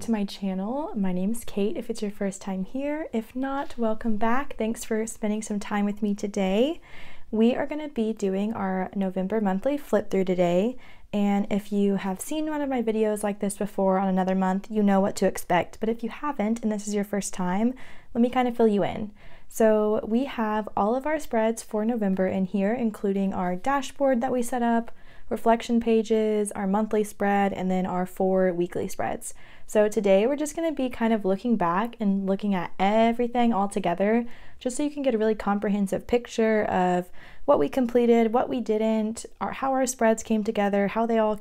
To my channel. My name's Kate if it's your first time here. If not, welcome back. Thanks for spending some time with me today. We are going to be doing our November monthly flip through today, and if you have seen one of my videos like this before on another month, you know what to expect, but if you haven't and this is your first time, let me kind of fill you in. So we have all of our spreads for November in here, including our dashboard that we set up, reflection pages, our monthly spread, and then our 4 weekly spreads. So today we're just going to be kind of looking back and looking at everything all together, just so you can get a really comprehensive picture of what we completed, what we didn't, how our spreads came together, how they all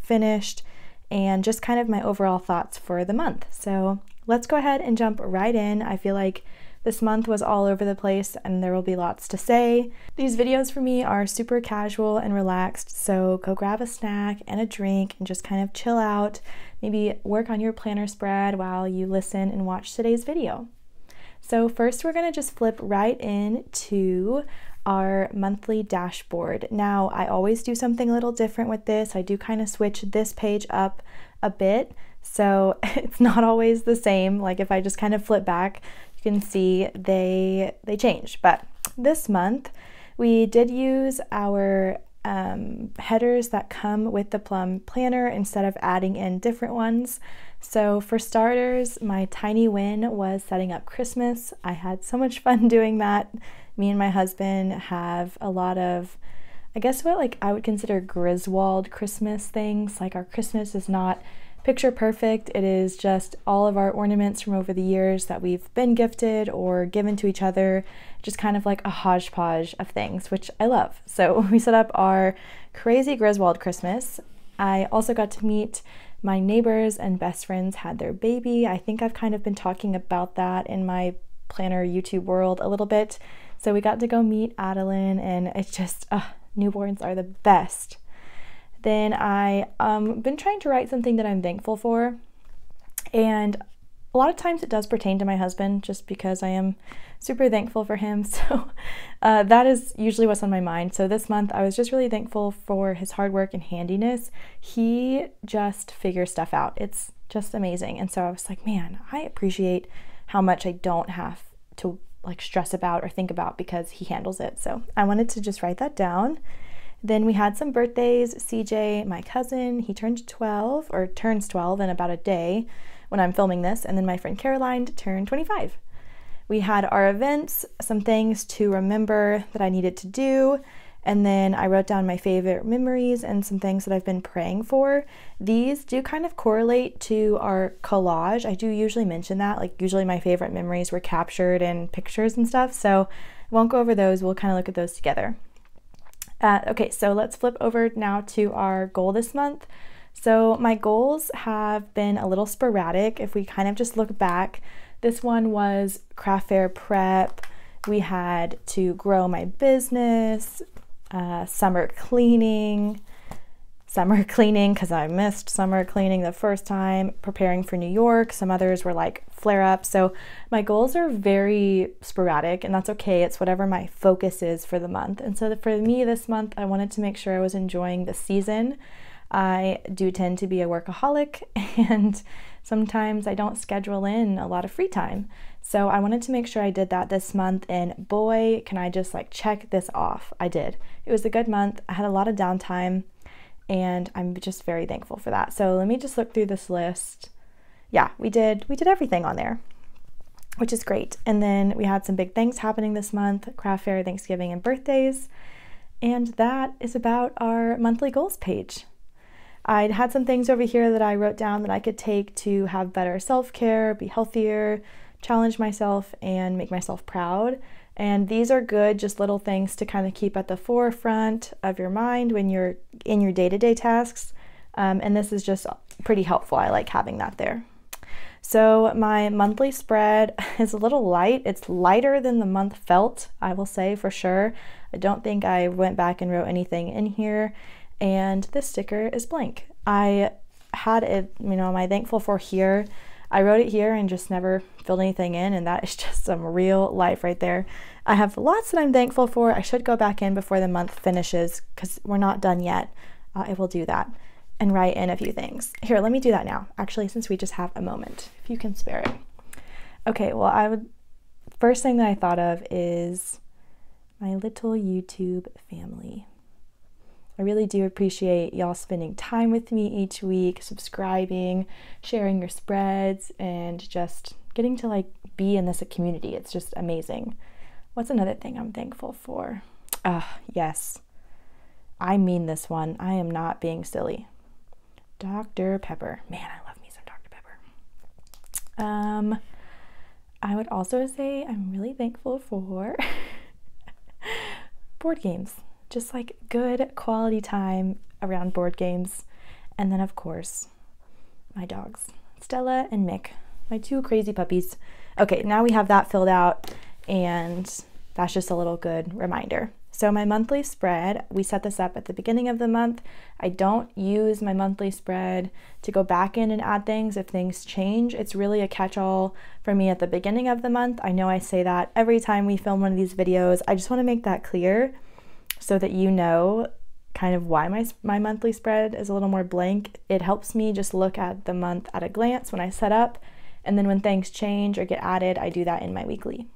finished, and just kind of my overall thoughts for the month. So let's go ahead and jump right in. I feel like this month was all over the place and there will be lots to say. These videos for me are super casual and relaxed, so go grab a snack and a drink and just kind of chill out. Maybe work on your planner spread while you listen and watch today's video. So first we're gonna just flip right into our monthly dashboard. Now I always do something a little different with this. I do kind of switch this page up a bit, so it's not always the same. Like if I just kind of flip back, you can see they change, but this month we did use our headers that come with the Plum Planner instead of adding in different ones. So for starters, my tiny win was setting up Christmas. I had so much fun doing that. Me and my husband have a lot of, I guess what I would consider Griswold Christmas things. Like our Christmas is not picture perfect, it is just all of our ornaments from over the years that we've been gifted or given to each other, just kind of like a hodgepodge of things, which I love. So we set up our crazy Griswold Christmas. I also got to meet my neighbors and best friends had their baby. I think I've kind of been talking about that in my planner YouTube world a little bit. So we got to go meet Adeline, and it's just, newborns are the best. Then I've been trying to write something that I'm thankful for, and a lot of times it does pertain to my husband just because I am super thankful for him, so that is usually what's on my mind. So this month I was just really thankful for his hard work and handiness. He just figures stuff out. It's just amazing, and so I was like, man, I appreciate how much I don't have to stress about or think about because he handles it. So I wanted to just write that down. Then we had some birthdays. CJ, my cousin, he turned 12, or turns 12 in about a day when I'm filming this, and then my friend Caroline turned 25. We had our events, some things to remember that I needed to do, and then I wrote down my favorite memories and some things that I've been praying for. These do kind of correlate to our collage. I do usually mention that, usually my favorite memories were captured in pictures and stuff, so I won't go over those, we'll kind of look at those together. Okay, so let's flip over now to our goal this month. So my goals have been a little sporadic. If we kind of just look back, this one was craft fair prep. We had to grow my business, summer cleaning because I missed summer cleaning the first time, preparing for New York. Some others were like flare up. So my goals are very sporadic, and that's okay. It's whatever my focus is for the month. And so for me this month, I wanted to make sure I was enjoying the season. I do tend to be a workaholic, and sometimes I don't schedule in a lot of free time. So I wanted to make sure I did that this month, and boy, can I just check this off. I did. It was a good month. I had a lot of downtime, and I'm just very thankful for that. So let me just look through this list. Yeah, we did everything on there, which is great. And then we had some big things happening this month: craft fair, Thanksgiving, and birthdays. And that is about our monthly goals page. I'd had some things over here that I wrote down that I could take to have better self-care, be healthier, challenge myself, and make myself proud. And these are good, just little things to kind of keep at the forefront of your mind when you're in your day-to-day tasks. And this is just pretty helpful. I like having that there. So my monthly spread is a little light. It's lighter than the month felt, I will say for sure. I don't think I went back and wrote anything in here. And this sticker is blank. I had it, you know, am I thankful for here? I wrote it here and just never filled anything in, and that is just some real life right there. I have lots that I'm thankful for. I should go back in before the month finishes because we're not done yet. I will do that and write in a few things. Here, let me do that now, actually, since we just have a moment, if you can spare it. Okay, well, first thing that I thought of is my little YouTube family. I really do appreciate y'all spending time with me each week, subscribing, sharing your spreads, and just getting to like be in this community. It's just amazing. What's another thing I'm thankful for? Yes, I mean this one. I am not being silly. Dr. Pepper. Man, I love me some Dr. Pepper. I would also say I'm really thankful for board games. Just like good quality time around board games. And then of course, my dogs, Stella and Mick, my two crazy puppies. Okay, now we have that filled out and that's just a little good reminder. So my monthly spread, we set this up at the beginning of the month. I don't use my monthly spread to go back in and add things if things change. It's really a catch-all for me at the beginning of the month. I know I say that every time we film one of these videos. I just wanna make that clear, so that you know kind of why my monthly spread is a little more blank. It helps me just look at the month at a glance when I set up, and then when things change or get added, I do that in my weekly.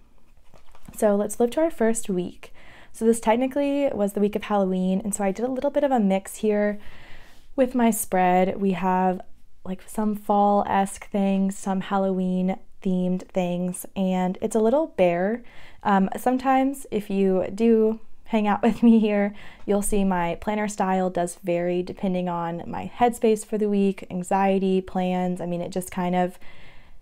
So let's flip to our first week. So this technically was the week of Halloween, and so I did a little bit of a mix here with my spread. We have like some fall-esque things, some Halloween themed things, and it's a little bare. Sometimes if you do hang out with me here, you'll see my planner style does vary depending on my headspace for the week, anxiety, plans. I mean, it just kind of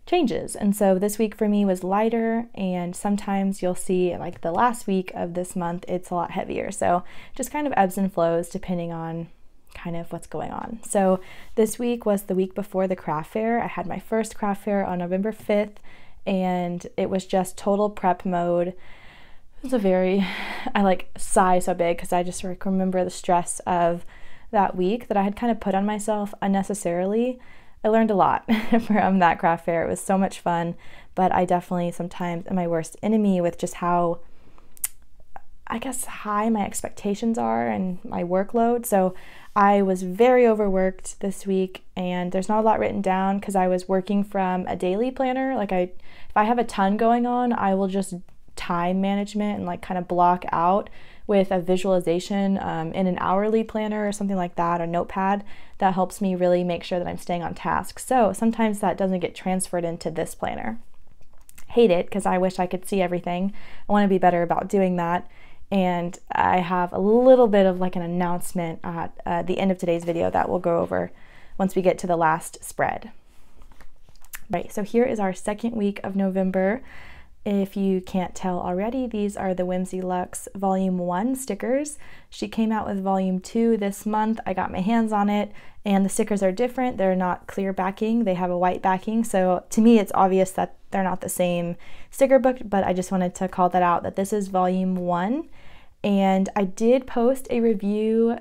changes. And so this week for me was lighter, and sometimes you'll see like the last week of this month, it's a lot heavier. So just kind of ebbs and flows depending on kind of what's going on. So this week was the week before the craft fair. I had my first craft fair on November 5th, and it was just total prep mode. It's a very, I like sigh so big because I just like remember the stress of that week that I had kind of put on myself unnecessarily. I learned a lot from that craft fair. It was so much fun, but I definitely sometimes am my worst enemy with just how, I guess, high my expectations are and my workload. So I was very overworked this week, and there's not a lot written down because I was working from a daily planner. Like if I have a ton going on, I will just time management and like kind of block out with a visualization in an hourly planner or something like that, a notepad that helps me really make sure that I'm staying on task. So sometimes that doesn't get transferred into this planner. Hate it because I wish I could see everything. I want to be better about doing that. And I have a little bit of like an announcement at the end of today's video that we'll go over once we get to the last spread. Right, so here is our second week of November. If you can't tell already, these are the Whimsy Luxe Volume 1 stickers. She came out with Volume 2 this month. I got my hands on it, and the stickers are different. They're not clear backing. They have a white backing, so to me it's obvious that they're not the same sticker book, but I just wanted to call that out, that this is Volume 1. And I did post a review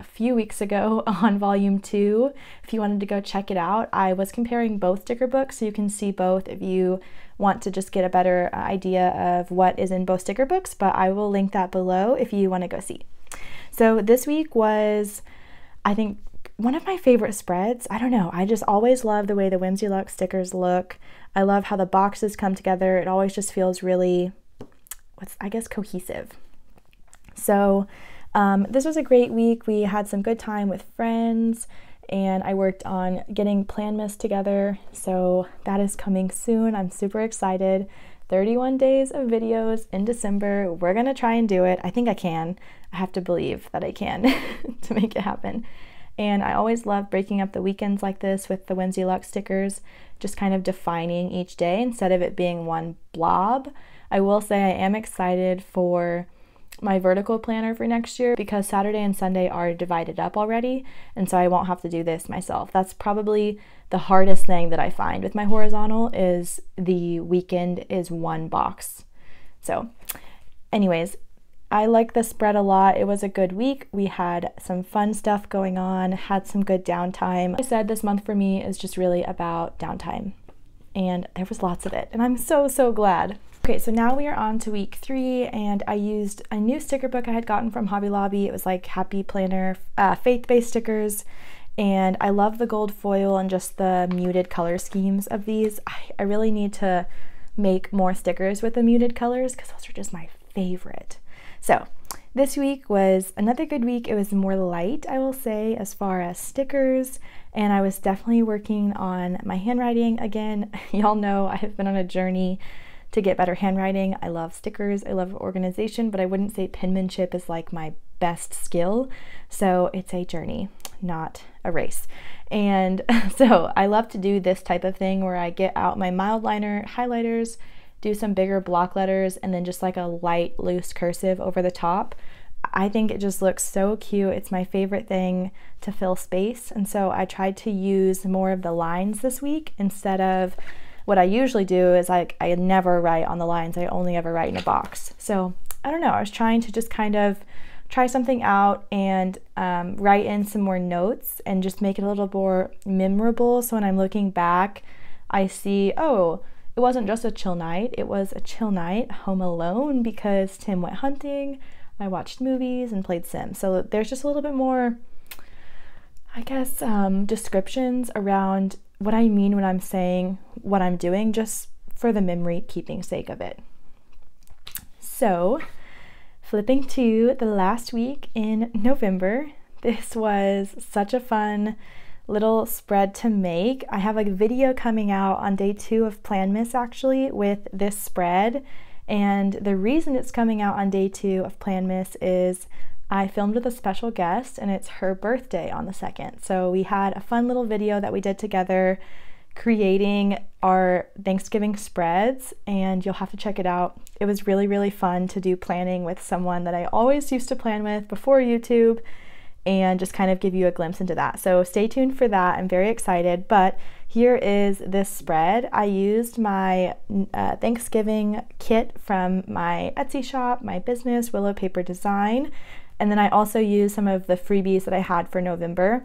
a few weeks ago on Volume 2 if you wanted to go check it out. I was comparing both sticker books, so you can see both if you want to just get a better idea of what is in both sticker books, but I will link that below if you want to go see. So this week was, I think, one of my favorite spreads. I don't know, I just always love the way the Whimsy Luxe stickers look. I love how the boxes come together. It always just feels really, cohesive. So this was a great week. We had some good time with friends, and I worked on getting Planmas together, so that is coming soon. I'm super excited. 31 days of videos in December. We're gonna try and do it. I think I can. I have to believe that I can to make it happen. And I always love breaking up the weekends like this with the Whimsy Luxe stickers, just kind of defining each day instead of it being one blob. I will say I am excited for my vertical planner for next year because Saturday and Sunday are divided up already, and so I won't have to do this myself. That's probably the hardest thing that I find with my horizontal, is the weekend is one box. So anyways, I like this spread a lot. It was a good week. We had some fun stuff going on, had some good downtime. Like I said, this month for me is just really about downtime. and there was lots of it, and I'm so glad. Okay, so now we are on to week 3, and I used a new sticker book I had gotten from Hobby Lobby. It was like Happy Planner faith-based stickers, and I love the gold foil and just the muted color schemes of these. I really need to make more stickers with the muted colors because those are just my favorite. So this week was another good week. It was more light, I will say, as far as stickers, and I was definitely working on my handwriting again. Y'all know I have been on a journey to get better handwriting. I love stickers, I love organization, but I wouldn't say penmanship is like my best skill, so it's a journey, not a race. And so I love to do this type of thing where I get out my mild liner highlighters, do some bigger block letters, and then just like a light loose cursive over the top. I think it just looks so cute. It's my favorite thing to fill space, and so I tried to use more of the lines this week instead of what I usually do is I never write on the lines. I only ever write in a box. So I don't know, I was trying to just kind of try something out and write in some more notes and just make it a little more memorable, so when I'm looking back I see, oh, it wasn't just a chill night, it was a chill night home alone because Tim went hunting, I watched movies and played Sims. So there's just a little bit more, I guess, descriptions around what I mean when I'm saying what I'm doing, just for the memory keeping sake of it. So flipping to the last week in November, this was such a fun little spread to make. I have a video coming out on day 2 of Planmas actually with this spread, and the reason it's coming out on day 2 of Planmas is I filmed with a special guest and it's her birthday on the 2nd. So we had a fun little video that we did together creating our Thanksgiving spreads, and you'll have to check it out. It was really fun to do planning with someone that I always used to plan with before YouTube, and just kind of give you a glimpse into that. So stay tuned for that, I'm very excited. But here is this spread. I used my Thanksgiving kit from my Etsy shop, my business, Willow Paper Design, and then I also used some of the freebies that I had for November.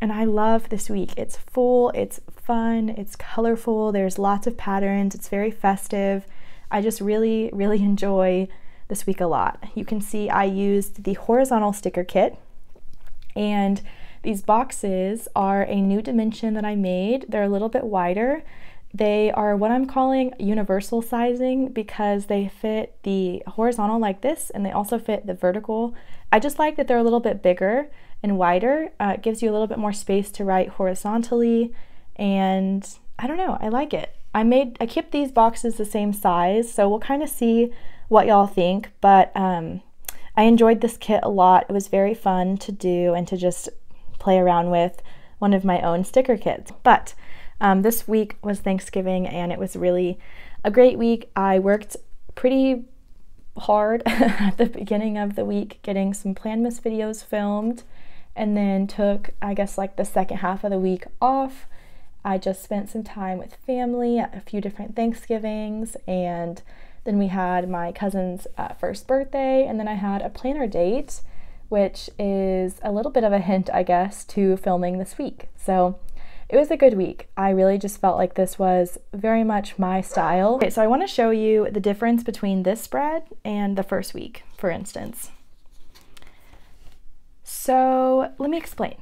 And I love this week. It's full, it's fun, it's colorful, there's lots of patterns, it's very festive. I just really enjoy this week a lot. You can see I used the horizontal sticker kit, and these boxes are a new dimension that I made. They're a little bit wider. They are what I'm calling universal sizing because they fit the horizontal like this, and they also fit the vertical. I just like that they're a little bit bigger and wider. It gives you a little bit more space to write horizontally, and I don't know, I like it. I kept these boxes the same size, so we'll kind of see what y'all think, but I enjoyed this kit a lot. It was very fun to do and to just play around with one of my own sticker kits. But this week was Thanksgiving, and it was really a great week. I worked pretty hard at the beginning of the week getting some Planmas videos filmed, and then took, I guess, like the second half of the week off. I just spent some time with family at a few different Thanksgivings, and then we had my cousin's first birthday, and then I had a planner date, which is a little bit of a hint, I guess, to filming this week. So it was a good week. I really just felt like this was very much my style. Okay, so I want to show you the difference between this spread and the first week, for instance. So let me explain.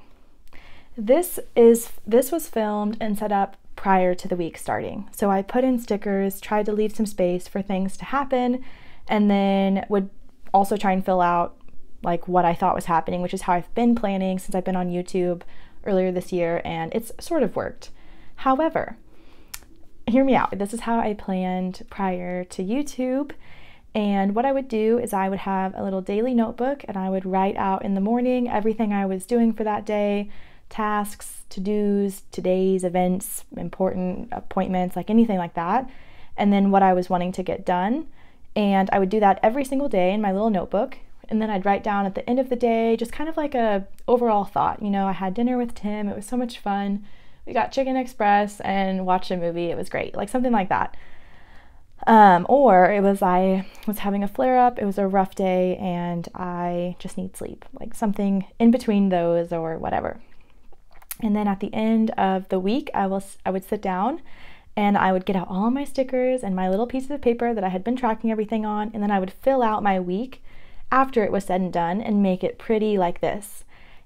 This was filmed and set up prior to the week starting. So I put in stickers, tried to leave some space for things to happen, and then would also try and fill out like what I thought was happening, which is how I've been planning since I've been on YouTube earlier this year, and it's sort of worked. However, hear me out, this is how I planned prior to YouTube, and what I would do is I would have a little daily notebook, and I would write out in the morning everything I was doing for that day, tasks, to-dos, today's events, important appointments, like anything like that, and then what I was wanting to get done. And I would do that every single day in my little notebook, and then I'd write down at the end of the day just kind of like a overall thought. You know, I had dinner with Tim, it was so much fun, we got Chicken Express and watched a movie, it was great, like something like that. Or it was I was having a flare-up, it was a rough day, and I just need sleep, like something in between those or whatever. And then at the end of the week, I would sit down and I would get out all my stickers and my little pieces of paper that I had been tracking everything on, and then I would fill out my week after it was said and done and make it pretty like this.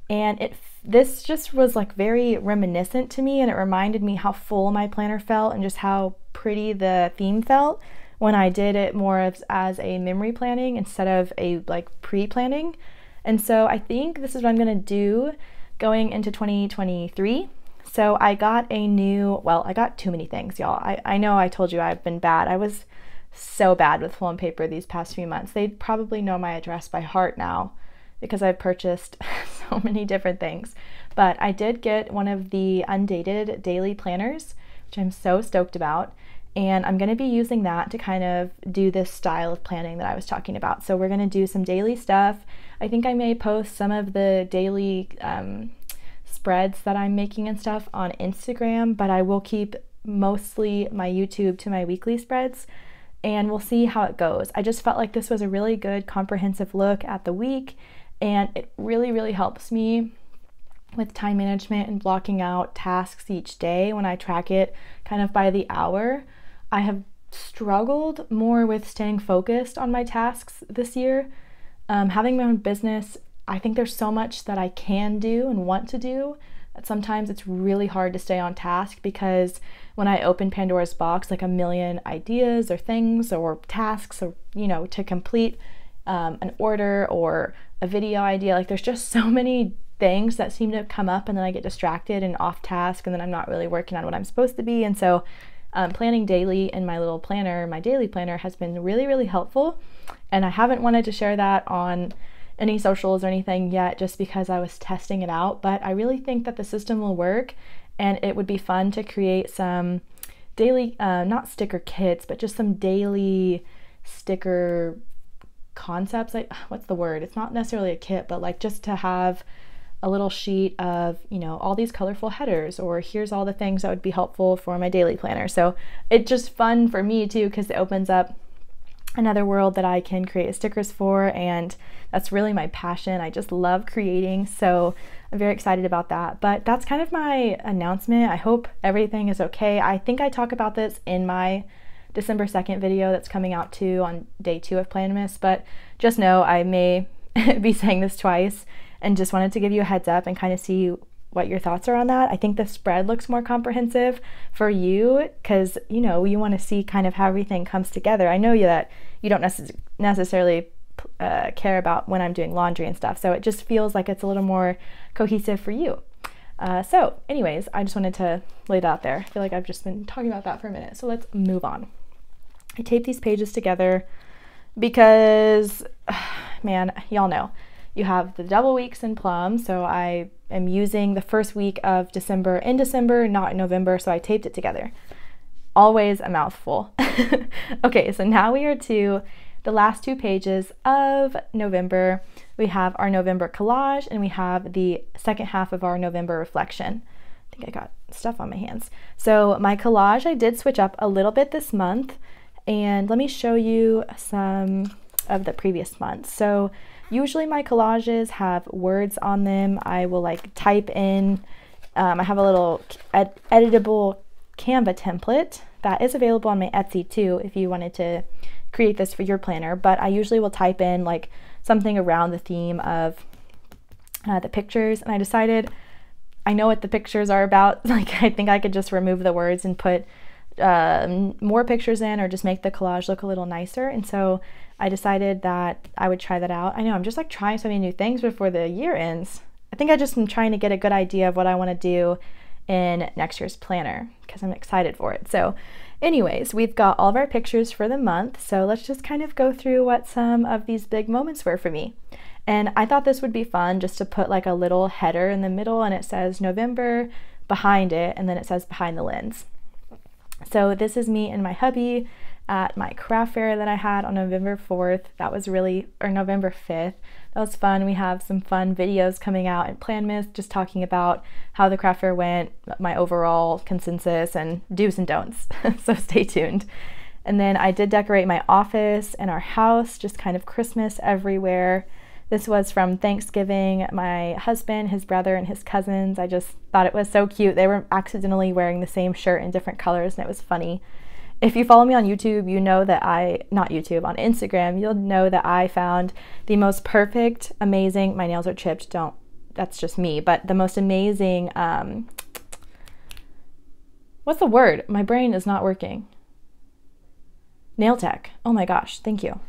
And this just was like very reminiscent to me, and it reminded me how full my planner felt and just how pretty the theme felt when I did it more of as a memory planning instead of a like pre-planning. And so I think this is what I'm gonna do going into 2023. So I got a new, well, I got too many things, y'all. I know I told you I've been bad. I was so bad with Plum Paper these past few months. They probably know my address by heart now because I've purchased so many different things. But I did get one of the undated daily planners, which I'm so stoked about. And I'm gonna be using that to kind of do this style of planning that I was talking about. So we're gonna do some daily stuff. I think I may post some of the daily spreads that I'm making and stuff on Instagram, but I will keep mostly my YouTube to my weekly spreads, and we'll see how it goes. I just felt like this was a really good comprehensive look at the week, and it really, really helps me with time management and blocking out tasks each day when I track it kind of by the hour. I have struggled more with staying focused on my tasks this year. Having my own business, I think there's so much that I can do and want to do that sometimes it's really hard to stay on task, because when I open Pandora's box, like a million ideas or things or tasks, or, you know, to complete an order or a video idea, like there's just so many things that seem to come up, and then I get distracted and off task, and then I'm not really working on what I'm supposed to be. And so planning daily in my little planner, my daily planner, has been really, really helpful. And I haven't wanted to share that on any socials or anything yet, just because I was testing it out, but I really think that the system will work, and it would be fun to create some daily, not sticker kits, but just some daily sticker concepts. Like, what's the word? It's not necessarily a kit, but like just to have a little sheet of, you know, all these colorful headers, or here's all the things that would be helpful for my daily planner. So it's just fun for me too, because it opens up another world that I can create stickers for, and that's really my passion. I just love creating, so I'm very excited about that. But that's kind of my announcement. I hope everything is okay. I think I talk about this in my December 2nd video that's coming out too, on day 2 of Planmas, but just know I may be saying this twice, and just wanted to give you a heads up and kind of see what your thoughts are on that. I think the spread looks more comprehensive for you, because, you know, you want to see kind of how everything comes together. I know that you don't necessarily care about when I'm doing laundry and stuff, so it just feels like it's a little more cohesive for you. So anyways, I just wanted to lay that out there. I feel like I've just been talking about that for a minute, so let's move on. I taped these pages together because, man, y'all know, you have the double weeks in Plum, so I am using the first week of December in December, not in November, so I taped it together. Always a mouthful. Okay, so now we are to the last two pages of November. We have our November collage, and we have the second half of our November reflection. I think I got stuff on my hands. So my collage, I did switch up a little bit this month, and let me show you some of the previous months. So usually my collages have words on them. I will like type in, I have a little editable Canva template that is available on my Etsy too, if you wanted to create this for your planner, but I usually will type in like something around the theme of the pictures. And I decided, I know what the pictures are about. Like, I think I could just remove the words and put more pictures in, or just make the collage look a little nicer. And so I decided that I would try that out. I know I'm just like trying so many new things before the year ends. I think I just am trying to get a good idea of what I want to do in next year's planner, because I'm excited for it. So anyways, we've got all of our pictures for the month. So let's just kind of go through what some of these big moments were for me. And I thought this would be fun just to put like a little header in the middle, and it says November behind it, and then it says behind the lens. So this is me and my hubby at my craft fair that I had on November 4th. That was really, or November 5th. That was fun. We have some fun videos coming out in Planmas, just talking about how the craft fair went, my overall consensus, and do's and don'ts. So stay tuned. And then I did decorate my office and our house, just kind of Christmas everywhere. This was from Thanksgiving. My husband, his brother, and his cousins. I just thought it was so cute. They were accidentally wearing the same shirt in different colors, and it was funny. If you follow me on YouTube, you know that on Instagram, you'll know that I found the most perfect, amazing, my nails are chipped, don't, that's just me, but the most amazing, what's the word? My brain is not working. Nail tech. Oh my gosh, thank you.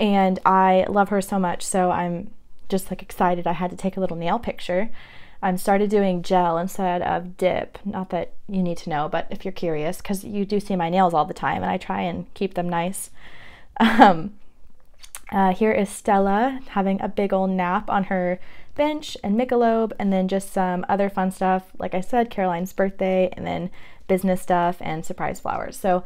And I love her so much, so I'm just like excited. I had to take a little nail picture. I started doing gel instead of dip. Not that you need to know, but if you're curious, because you do see my nails all the time and I try and keep them nice. Here is Stella having a big old nap on her bench, and Michelob, and then just some other fun stuff. Like I said, Caroline's birthday, and then business stuff and surprise flowers. So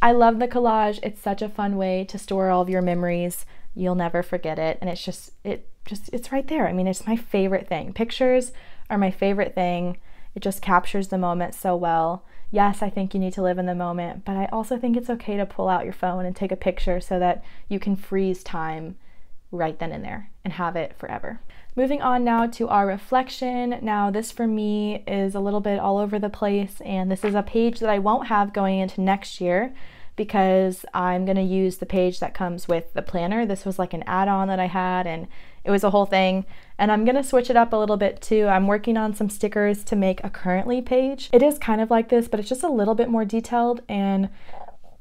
I love the collage. It's such a fun way to store all of your memories. You'll never forget it. And it's right there. I mean, it's my favorite thing. Pictures are my favorite thing. It just captures the moment so well. Yes, I think you need to live in the moment, but I also think it's okay to pull out your phone and take a picture so that you can freeze time right then and there and have it forever. Moving on now to our reflection. Now this for me is a little bit all over the place, and this is a page that I won't have going into next year because I'm gonna use the page that comes with the planner. This was like an add-on that I had, and it was a whole thing, and I'm gonna switch it up a little bit too. I'm working on some stickers to make a currently page. It is kind of like this, but it's just a little bit more detailed, and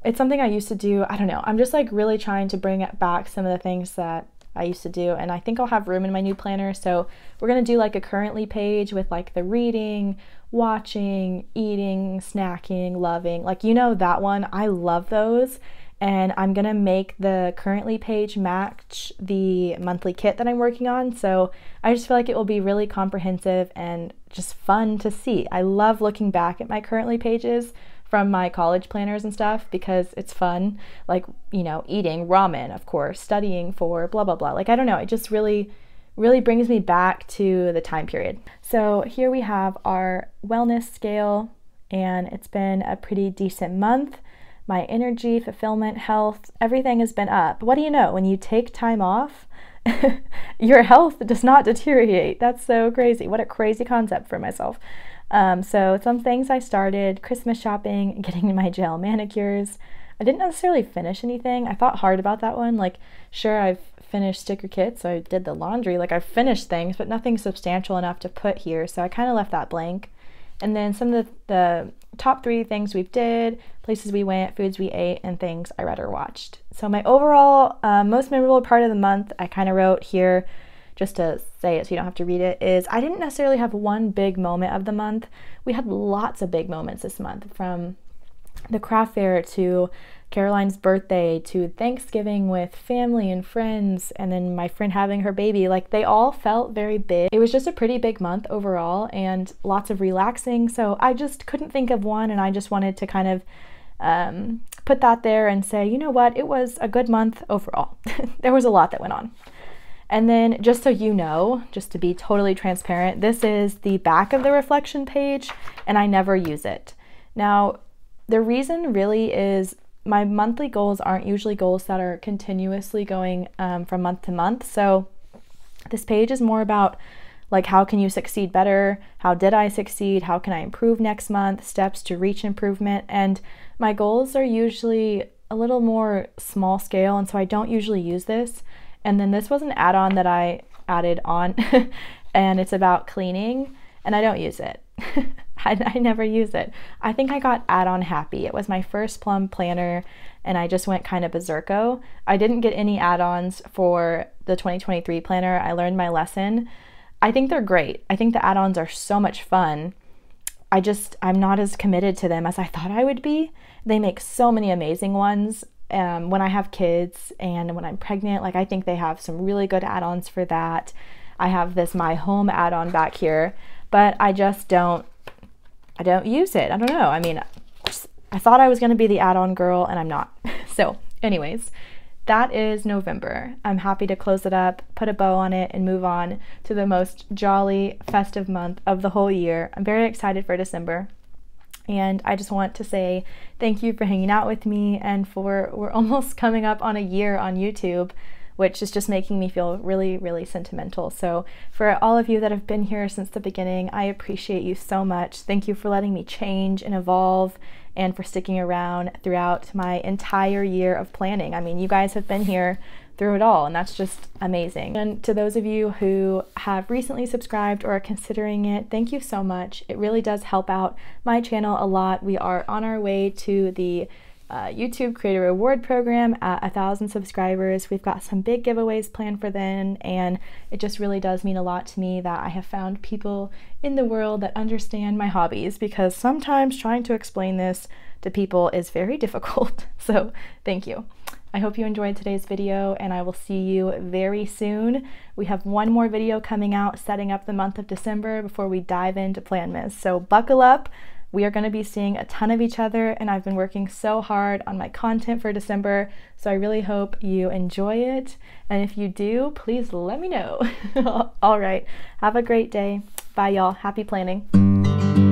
it's something I used to do. I don't know, I'm just like really trying to bring back some of the things that I used to do, and I think I'll have room in my new planner. So we're gonna do like a currently page with like the reading, watching, eating, snacking, loving, like, you know, that one. I love those, and I'm gonna make the currently page match the monthly kit that I'm working on. So I just feel like it will be really comprehensive and just fun to see. I love looking back at my currently pages from my college planners and stuff because it's fun, like, you know, eating ramen, of course, studying for blah blah blah, like, I don't know, it just really brings me back to the time period. So here we have our wellness scale, and it's been a pretty decent month. My energy, fulfillment, health, everything has been up. What do you know, when you take time off, your health does not deteriorate. That's so crazy. What a crazy concept for myself. So some things I started: Christmas shopping, getting my gel manicures. I didn't necessarily finish anything. I thought hard about that one. Like, sure, I've finished sticker kits, so I did the laundry, like I've finished things, but nothing substantial enough to put here, so I kind of left that blank. And then some of the top three things we did, places we went, foods we ate, and things I read or watched. So my overall most memorable part of the month, I kind of wrote here just to say it so you don't have to read it, is I didn't necessarily have one big moment of the month. We had lots of big moments this month, from the craft fair to Caroline's birthday to Thanksgiving with family and friends, and then my friend having her baby. Like, they all felt very big. It was just a pretty big month overall, and lots of relaxing. So I just couldn't think of one, and I just wanted to kind of put that there and say, you know what, it was a good month overall. There was a lot that went on. And then, just so you know, just to be totally transparent, this is the back of the reflection page, and I never use it. Now, the reason really is my monthly goals aren't usually goals that are continuously going from month to month. So this page is more about, like, how can you succeed better? How did I succeed? How can I improve next month? Steps to reach improvement. And my goals are usually a little more small scale, and so I don't usually use this. And then this was an add-on that I added on, and it's about cleaning, and I don't use it. I never use it. I think I got add-on happy. It was my first Plum planner, and I just went kind of berserko. I didn't get any add-ons for the 2023 planner. I learned my lesson. I think they're great. I think the add-ons are so much fun. I'm not as committed to them as I thought I would be. They make so many amazing ones. When I have kids and when I'm pregnant, like, I think they have some really good add-ons for that. I have this My Home add-on back here, but I just don't use it. I don't know. I mean, I thought I was going to be the add-on girl, and I'm not. So anyways, that is November. I'm happy to close it up, put a bow on it, and move on to the most jolly, festive month of the whole year. I'm very excited for December. And I just want to say thank you for hanging out with me, and we're almost coming up on a year on YouTube, which is just making me feel really, really sentimental. So for all of you that have been here since the beginning, I appreciate you so much. Thank you for letting me change and evolve and for sticking around throughout my entire year of planning. I mean, you guys have been here through it all, and that's just amazing. And to those of you who have recently subscribed or are considering it, thank you so much. It really does help out my channel a lot. We are on our way to the YouTube Creator Reward Program at 1,000 subscribers. We've got some big giveaways planned for then, and it just really does mean a lot to me that I have found people in the world that understand my hobbies, because sometimes trying to explain this to people is very difficult. So thank you. I hope you enjoyed today's video, and I will see you very soon. We have one more video coming out setting up the month of December before we dive into Planmas. So buckle up. We are going to be seeing a ton of each other, and I've been working so hard on my content for December, so I really hope you enjoy it. And if you do, please let me know. All right. Have a great day. Bye, y'all. Happy planning.